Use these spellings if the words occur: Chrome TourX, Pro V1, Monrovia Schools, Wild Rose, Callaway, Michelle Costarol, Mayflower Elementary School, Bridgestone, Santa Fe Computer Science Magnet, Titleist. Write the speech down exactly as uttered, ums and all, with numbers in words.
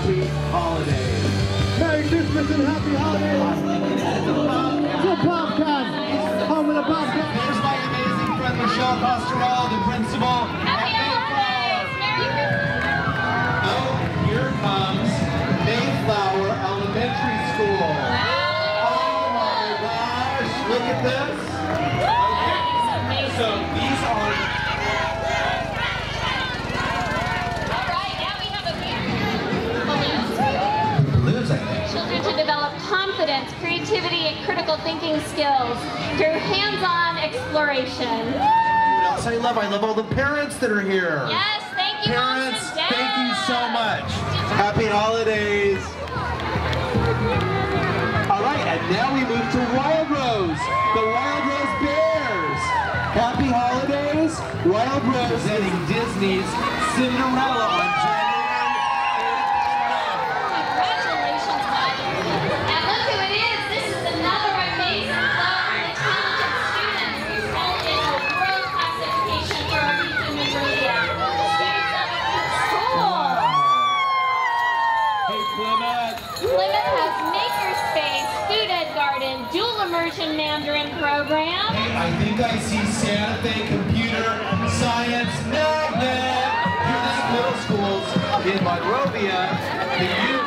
happy holidays. Merry Christmas and happy holidays. To Bobcat. Home with a Bobcat. There's my amazing friend Michelle Costarol, the principal. Happy holidays. Merry Christmas. Oh, here comes Mayflower Elementary School. Oh my gosh, look at this. Okay. So these are. Confidence, creativity, and critical thinking skills through hands-on exploration. What else I love, I love all the parents that are here. Yes, thank you, parents. Mom and Dad. Thank you so much. Happy holidays. All right, and now we move to Wild Rose, the Wild Rose Bears. Happy holidays, Wild Rose, in Disney's Cinderella on January. Immersion Mandarin program. Hey, I think I see Santa Fe Computer Science Magnet. Here at middle schools in Monrovia.